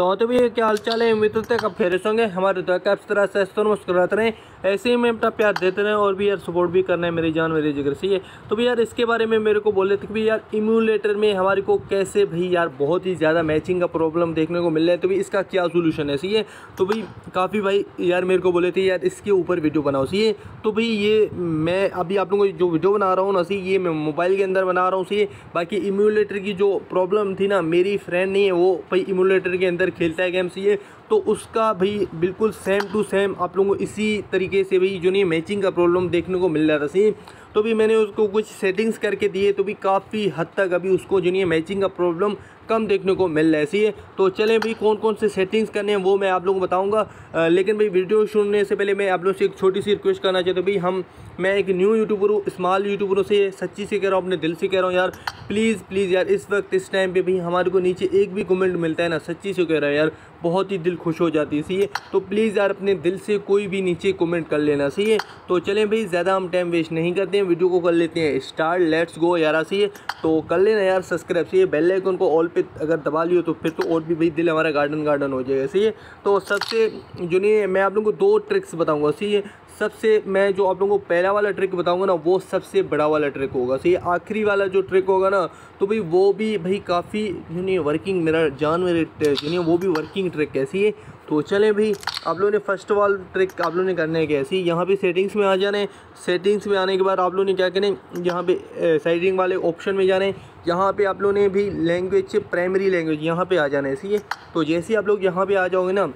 तो भी क्या हालचाल है, उम्मीद करते हैं आप खैरियत होंगे। हमारे तो आप इस तरह से मुस्कुराते रहें, ऐसे ही मैं अपना प्यार देते रहें और भी यार सपोर्ट भी करना है मेरी जान मेरे जिगर से। ये तो भी यार इसके बारे में मेरे को बोले थे कि भी यार इम्यूलेटर में हमारे को कैसे भाई यार बहुत ही ज़्यादा मैचिंग का प्रॉब्लम देखने को मिल रहा है, तो भी इसका क्या सोल्यूशन है। सही है, तो भाई काफ़ी भाई यार मेरे को बोले थे यार इसके ऊपर वीडियो बनाओ। सही है, तो भाई ये मैं अभी आप लोगों को जो वीडियो बना रहा हूँ ना, सही ये मैं मोबाइल के अंदर बना रहा हूँ। सही बाकी इम्यूलेटर की जो प्रॉब्लम थी ना, मेरी फ्रेंड नहीं है वो भाई इम्यूलेटर के अंदर खेलता है गेम। सही है, तो उसका भाई बिल्कुल सेम टू सेम आप लोगों को इसी तरीके से भाई जो नहीं मैचिंग का प्रॉब्लम देखने को मिल रहा था। सही, तो भी मैंने उसको कुछ सेटिंग्स करके दिए, तो भी काफ़ी हद तक अभी उसको जो नहीं मैचिंग का प्रॉब्लम कम देखने को मिल रहा है। सही है, तो चलें भाई कौन कौन से सेटिंग्स करने हैं वो मैं आप लोगों को बताऊंगा। लेकिन भाई वीडियो सुनने से पहले मैं आप लोगों से एक छोटी सी रिक्वेस्ट करना चाहता हूँ। भाई मैं एक न्यू यूट्यूबर हूँ, स्मॉल यूट्यूबर हूँ। से सच्ची से कह रहा हूँ, अपने दिल से कह रहा हूँ यार, प्लीज़ यार इस वक्त इस टाइम पर भी हमारे को नीचे एक भी कमेंट मिलता है ना, सच्ची से कह रहा है यार बहुत ही दिल खुश हो जाती है। सही है, तो प्लीज़ यार अपने दिल से कोई भी नीचे कमेंट कर लेना। सही है, तो चलें भाई ज़्यादा हम टाइम वेस्ट नहीं करते हैं, वीडियो को कर लेते हैं स्टार्ट। लेट्स गो यार। सही है, तो कर लेना यार सब्सक्राइब। सही है, बेल आइकन को ऑल पे अगर दबा लियो तो फिर तो और भी भाई दिल हमारा गार्डन हो जाएगा। सही है, तो सबसे जो नहीं मैं आप लोगों को दो ट्रिक्स बताऊँगा। सही है, सबसे मैं जो आप लोगों को पहला वाला ट्रिक बताऊँगा ना वो सबसे बड़ा वाला ट्रिक होगा। सही है, आखिरी वाला जो ट्रिक होगा ना तो भाई वो भी भाई काफ़ी जो नहीं वर्किंग मेरा जान मेरे जो नहीं वो भी वर्किंग ट्रिक कैसी है। तो चलें भाई आप लोगों ने फर्स्ट वाल ट्रिक आप लोगों ने करना है कैसी, यहाँ पे सेटिंग्स में आ जाने। सेटिंग्स में आने के बाद आप लोगों ने क्या करना है, यहाँ पे साइडिंग वाले ऑप्शन में जाने। यहाँ पे आप लोगों ने भी लैंग्वेज प्राइमरी लैंग्वेज यहाँ पे आ जाना है। सही है, तो जैसे ही आप लोग यहाँ पे आ जाओगे ना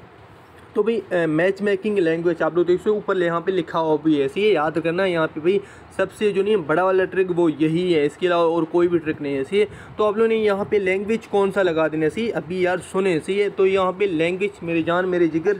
तो भाई मैच मेकिंग लैंग्वेज आप लोग देखो ऊपर यहाँ पे लिखा हो भी है। सही है, याद करना यहाँ पे भाई सबसे जो नहीं बड़ा वाला ट्रिक वो यही है, इसके अलावा और कोई भी ट्रिक नहीं है। सही है, तो आप लोगों ने यहाँ पे लैंग्वेज कौन सा लगा देना। सही अभी यार सुने। सही है, तो यहाँ पे लैंग्वेज मेरे जान मेरे जिगर,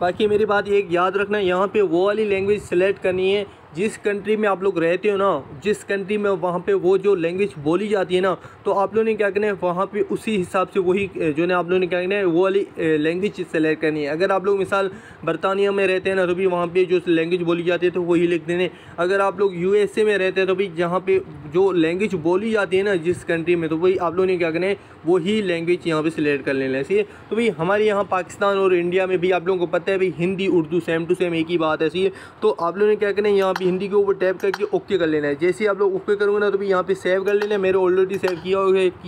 बाकी मेरी बात एक याद रखना, यहाँ पे वो वाली लैंग्वेज सेलेक्ट करनी है जिस कंट्री में आप लोग रहते हो ना, जिस कंट्री में वहाँ पे वो जो लैंग्वेज बोली जाती है ना, तो आप लोगों ने क्या करना है वहाँ पे उसी हिसाब से वही जो ना आप लोगों ने क्या करना है वो वाली लैंग्वेज सेलेक्ट करनी है। अगर आप लोग मिसाल बरतानिया में रहते हैं ना तो भी वहाँ पे जो लैंग्वेज बोली जाती है तो वही लिख देने। अगर आप लोग USA में रहते हैं तो भी जहाँ पर जो लैंग्वेज बोली जाती है ना जिस कंट्री में, तो वही आप लोगों ने क्या करना है वही लैंग्वेज यहाँ पर सिलेक्ट कर लेना है। सही है, तो भाई हमारे यहाँ पाकिस्तान और इंडिया में भी आप लोगों को पता है भाई Hindi Urdu same to same एक ही बात है। सही है, तो आप लोगों ने क्या करना है यहाँ हिंदी के ऊपर टैप करके ओके कर लेना है। जैसे ही आप लोग ओके करोगे ना तो भी यहाँ पे सेव कर लेना है। मेरे ऑलरेडी सेव किया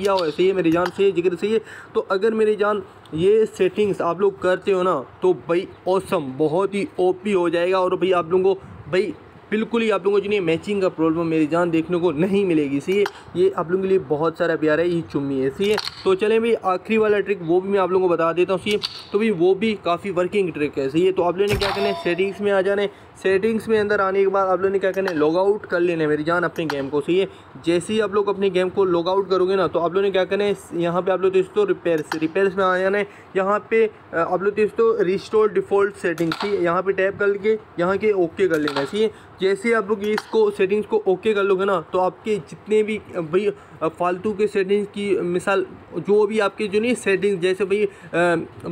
हुआ है। सही है मेरी जान से जिक्र। सही है, तो अगर मेरी जान ये सेटिंग्स आप लोग करते हो ना तो भाई ऑसम बहुत ही ओपी हो जाएगा और भाई आप लोगों को भाई बिल्कुल ही आप लोगों को जिन्हें मैचिंग का प्रॉब्लम मेरी जान देखने को नहीं मिलेगी। सही है, ये आप लोगों के लिए बहुत सारा प्यार है, ये चुम्मी है। सही है, तो चलें भाई आखिरी वाला ट्रिक वो भी मैं आप लोगों को बता देता हूँ। सही है, तो भाई वो भी काफ़ी वर्किंग ट्रिक है। सही है, तो आप लोगों ने क्या करना है सेटिंग्स में आ जाना है। सेटिंग्स में अंदर आने के बाद आप लोगों ने क्या करना है लॉग आउट कर लेना है मेरी जान अपने गेम को। सही है, जैसे ही आप लोग अपने गेम को लॉग आउट करोगे ना तो आप लोगों ने क्या करना है यहाँ पर आप लोग दोस्तों रिपेयर्स में आ जाना है। यहाँ पर आप लोग दोस्तों रिस्टोर डिफ़ॉल्ट सेटिंग्स यहाँ पर टैप करके यहाँ के ओके कर लेना है। सही है, जैसे आप लोग इसको सेटिंग्स को ओके कर लोगे ना तो आपके जितने भी भाई फालतू के सेटिंग्स की मिसाल जो भी आपके जो नहीं सेटिंग्स जैसे भाई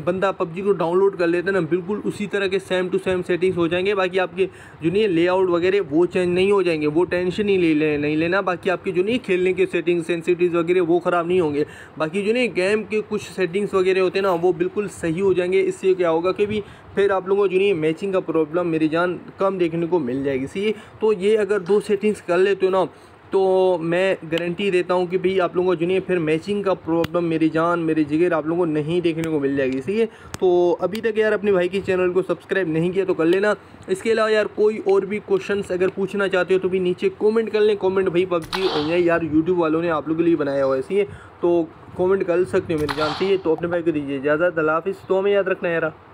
बंदा PUBG को डाउनलोड कर लेता है ना बिल्कुल उसी तरह के सेम टू सेम सेटिंग्स हो जाएंगे। बाकी आपके जो नहीं लेआउट वगैरह वो चेंज नहीं हो जाएंगे, वो टेंशन ही नहीं लेना। बाकी आपके जो नहीं खेलने के सेटिंग्स सेंसिटिव वगैरह वो ख़राब नहीं होंगे। बाकी जो नहीं गेम के कुछ सेटिंग्स वगैरह होते हैं ना वो बिल्कुल सही हो जाएंगे। इससे क्या होगा कि भी फिर आप लोगों को जो नहीं मैचिंग का प्रॉब्लम मेरी जान कम देखने को मिल जाएगी। तो ये अगर दो सेटिंग्स कर लेते हो ना तो मैं गारंटी देता हूँ कि भाई आप लोगों को जो नहीं फिर मैचिंग का प्रॉब्लम मेरी जान मेरी जिगर आप लोगों को नहीं देखने को मिल जाएगी। सही है, तो अभी तक यार अपने भाई के चैनल को सब्सक्राइब नहीं किया तो कर लेना। इसके अलावा यार कोई और भी क्वेश्चंस अगर पूछना चाहते हो तो भी नीचे कमेंट कर लें। कमेंट भाई PUBG यार यूट्यूब वालों ने आप लोगों के लिए बनाया हुआ है। सही है, तो कमेंट कर सकते हो मेरी जान। सही है, तो अपने भाई को दीजिए इजाज़त। अल्लाह हाफिज़। तो हमें याद रखना यार।